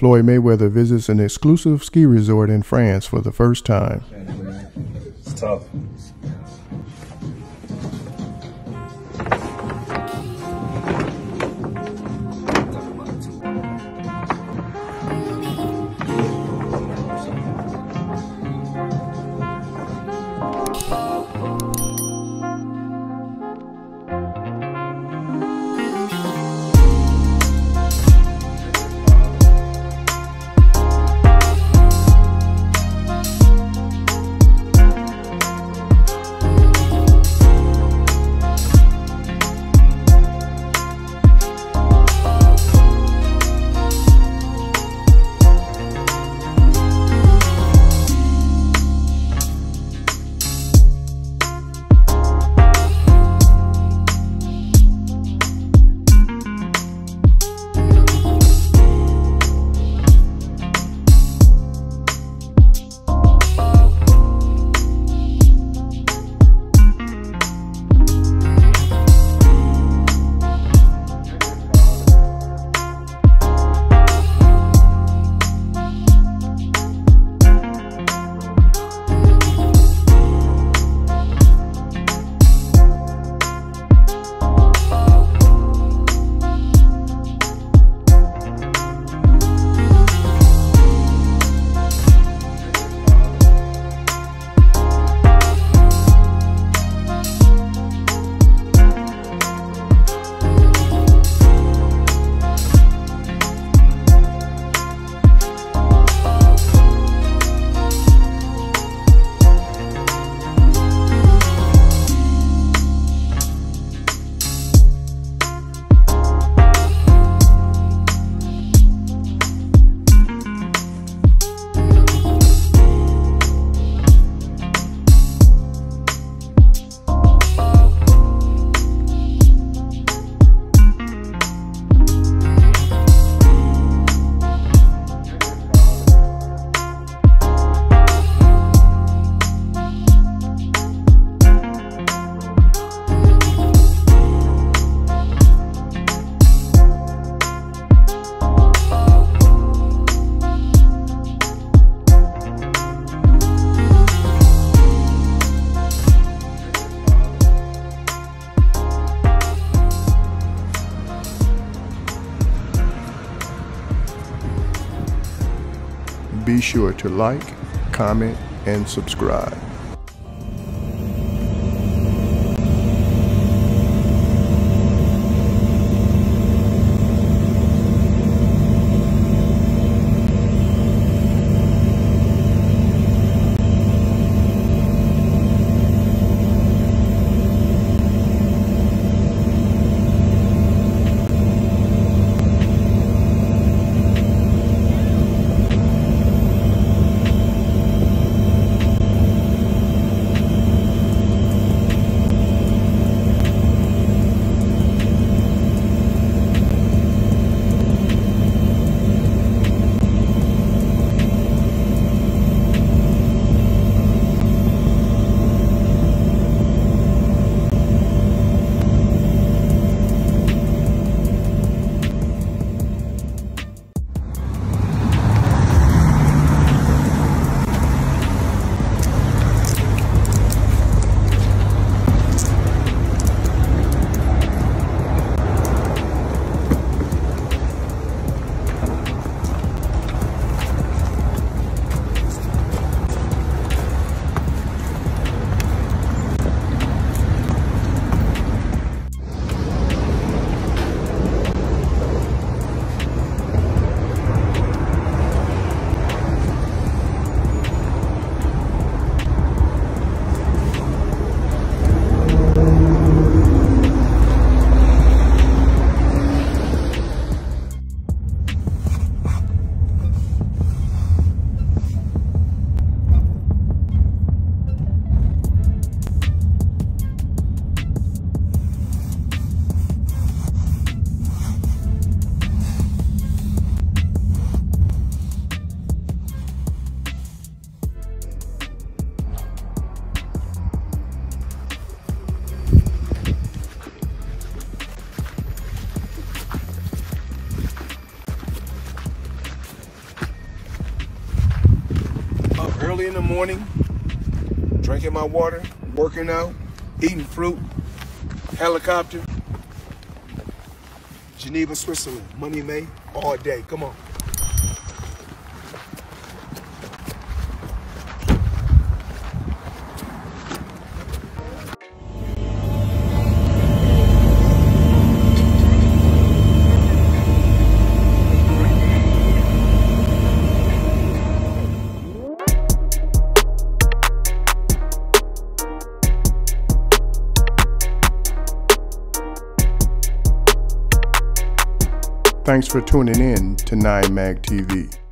Floyd Mayweather visits an exclusive ski resort in France for the first time. It's tough. Be sure to like, comment, and subscribe. early in the morning, drinking my water, working out, eating fruit, helicopter, Geneva, Switzerland, money made all day. Come on. Thanks for tuning in to 9MagTV.